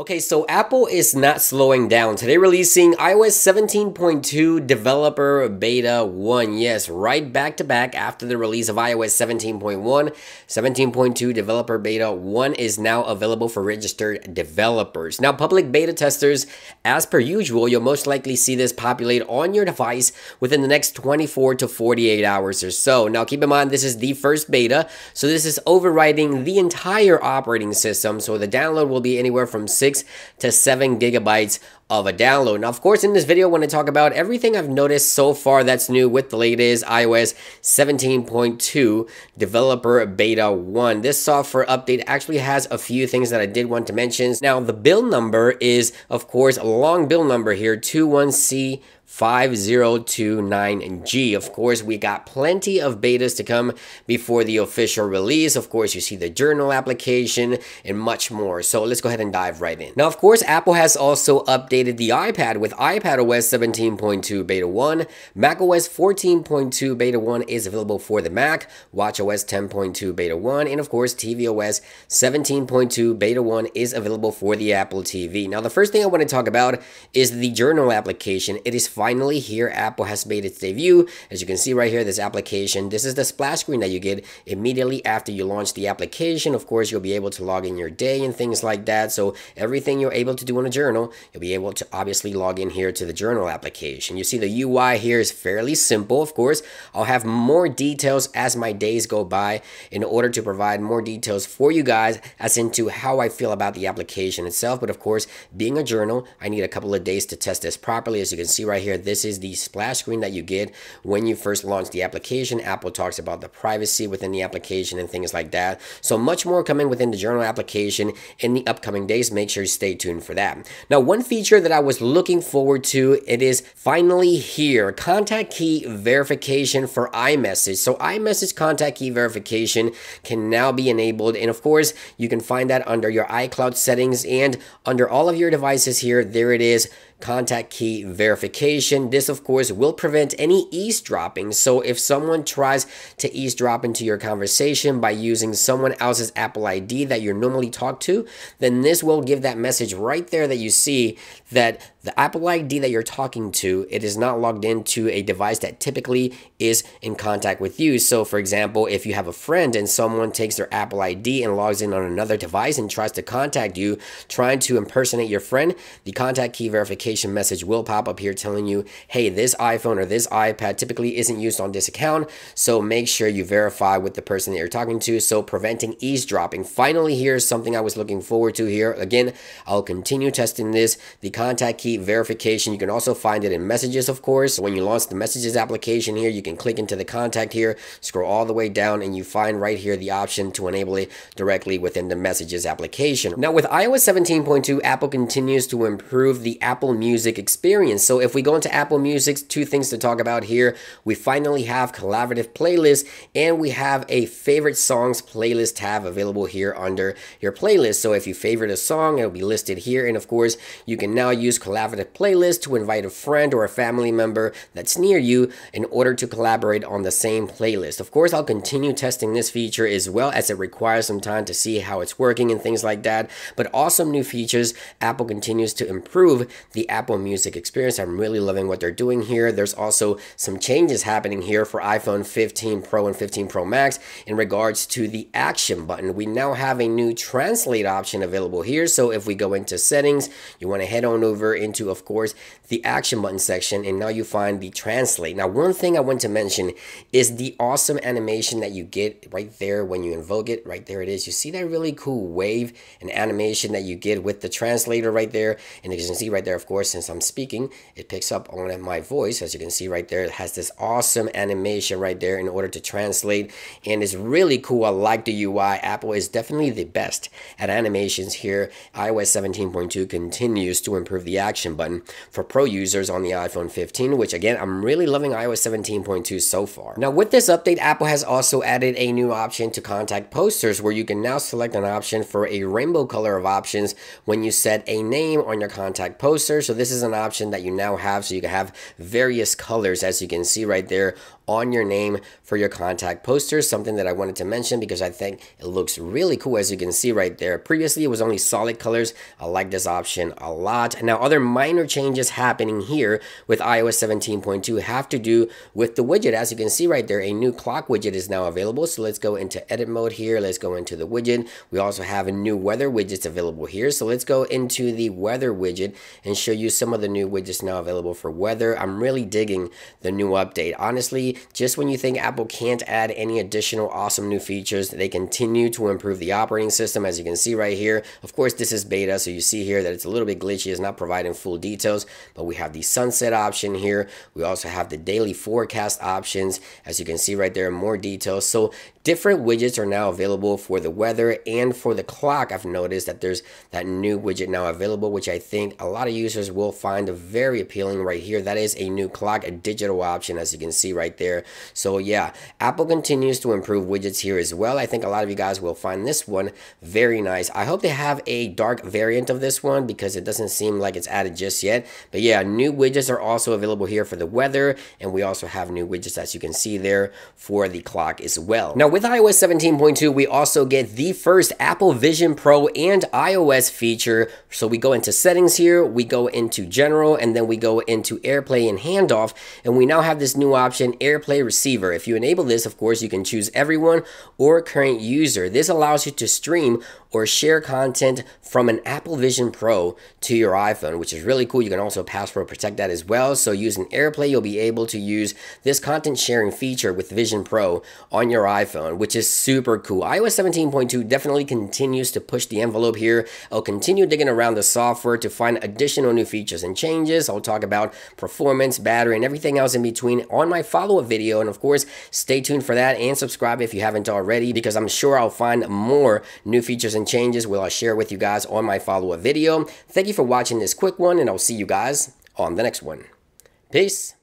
Okay, so Apple is not slowing down. Today releasing iOS 17.2 Developer Beta 1. Yes, right back to back after the release of iOS 17.1, 17.2 Developer Beta 1 is now available for registered developers. Now, public beta testers, as per usual, you'll most likely see this populate on your device within the next 24 to 48 hours or so. Now, keep in mind, this is the first beta, so this is overriding the entire operating system, so the download will be anywhere from 6 to 7 gigabytes of a download. Now, of course, in this video, I want to talk about everything I've noticed so far that's new with the latest iOS 17.2 Developer Beta 1. This software update actually has a few things that I did want to mention. Now, the build number is, of course, a long build number here, 21C5029G. Of course, we got plenty of betas to come before the official release. Of course, you see the journal application and much more. So let's go ahead and dive right in. Now, of course, Apple has also updated the iPad with iPadOS 17.2 Beta 1. macOS 14.2 Beta 1 is available for the Mac, watchOS 10.2 Beta 1, and of course, tvOS 17.2 Beta 1 is available for the Apple TV. Now, the first thing I want to talk about is the journal application. It is finally here. Apple has made its debut. As you can see right here, this application, this is the splash screen that you get immediately after you launch the application. Of course, you'll be able to log in your day and things like that. So everything you're able to do in a journal, you'll be able to obviously log in here to the journal application. You see the UI here is fairly simple. Of course, I'll have more details as my days go by in order to provide more details for you guys as into how I feel about the application itself. But of course, being a journal, I need a couple of days to test this properly. As you can see right here, this is the splash screen that you get when you first launch the application. Apple talks about the privacy within the application and things like that. So much more coming within the journal application in the upcoming days. Make sure you stay tuned for that. Now, one feature that I was looking forward to, it is finally here. Contact key verification for iMessage. So iMessage contact key verification can now be enabled. And of course, you can find that under your iCloud settings and under all of your devices here. There it is. Contact key verification. This, of course, will prevent any eavesdropping. So if someone tries to eavesdrop into your conversation by using someone else's Apple ID that you're normally talked to, then this will give that message right there that you see that the Apple ID that you're talking to, it is not logged into a device that typically is in contact with you. So for example, if you have a friend and someone takes their Apple ID and logs in on another device and tries to contact you, trying to impersonate your friend, the contact key verification message will pop up here telling you, hey, this iPhone or this iPad typically isn't used on this account, so make sure you verify with the person that you're talking to. So preventing eavesdropping. Finally, here's something I was looking forward to here. Again, I'll continue testing this, the contact key verification. You can also find it in messages, of course. When you launch the messages application here, you can click into the contact here, scroll all the way down, and you find right here the option to enable it directly within the messages application. Now, with iOS 17.2, Apple continues to improve the Apple Music experience. So if we go into Apple Music, two things to talk about here. We finally have collaborative playlists, and we have a favorite songs playlist tab available here under your playlist. So if you favorite a song, it'll be listed here. And of course, you can now use collaborative playlists to invite a friend or a family member that's near you in order to collaborate on the same playlist. Of course, I'll continue testing this feature as well, as it requires some time to see how it's working and things like that. But awesome new features. Apple continues to improve the Apple Music experience. I'm really loving what they're doing here. There's also some changes happening here for iPhone 15 Pro and 15 Pro Max in regards to the action button. We now have a new translate option available here. So if we go into settings, you want to head on over into, of course, the action button section, and now you find the translate. Now, one thing I want to mention is the awesome animation that you get right there when you invoke it. Right there it is. You see that really cool wave and animation that you get with the translator right there. And as you can see right there, of course, since I'm speaking, it picks up on my voice. As you can see right there, it has this awesome animation right there in order to translate, and it's really cool. I like the UI. Apple is definitely the best at animations here. iOS 17.2 continues to improve the action action button for Pro users on the iPhone 15, which again, I'm really loving iOS 17.2 so far. Now with this update, Apple has also added a new option to contact posters where you can now select an option for a rainbow color of options when you set a name on your contact poster. So this is an option that you now have, so you can have various colors, as you can see right there, on your name for your contact posters. Something that I wanted to mention because I think it looks really cool, as you can see right there. Previously, it was only solid colors. I like this option a lot. And now other minor changes happening here with iOS 17.2 have to do with the widget. As you can see right there, a new clock widget is now available. So let's go into edit mode here. Let's go into the widget. We also have a new weather widgets available here. So let's go into the weather widget and show you some of the new widgets now available for weather. I'm really digging the new update. Honestly, just when you think Apple can't add any additional awesome new features, they continue to improve the operating system, as you can see right here. Of course, this is beta, so you see here that it's a little bit glitchy. It's not providing full details, but we have the sunset option here. We also have the daily forecast options, as you can see right there, more details. So different widgets are now available for the weather and for the clock. I've noticed that there's that new widget now available, which I think a lot of users will find very appealing right here. That is a new clock, a digital option, as you can see right there. So yeah, Apple continues to improve widgets here as well. I think a lot of you guys will find this one very nice. I hope they have a dark variant of this one because it doesn't seem like it's added just yet. But yeah, new widgets are also available here for the weather, and we also have new widgets, as you can see there, for the clock as well. Now, with iOS 17.2, we also get the first Apple Vision Pro and iOS feature. So we go into settings here, we go into general, and then we go into AirPlay and handoff. And we now have this new option, AirPlay receiver. If you enable this, of course, you can choose everyone or current user. This allows you to stream or share content from an Apple Vision Pro to your iPhone, which is really cool. You can also password protect that as well. So using AirPlay, you'll be able to use this content sharing feature with Vision Pro on your iPhone, which is super cool. iOS 17.2 definitely continues to push the envelope here. I'll continue digging around the software to find additional new features and changes. I'll talk about performance, battery, and everything else in between on my follow-up video. And of course, stay tuned for that and subscribe if you haven't already, because I'm sure I'll find more new features and changes will I share with you guys on my follow-up video. Thank you for watching this quick one, and I'll see you guys on the next one. Peace.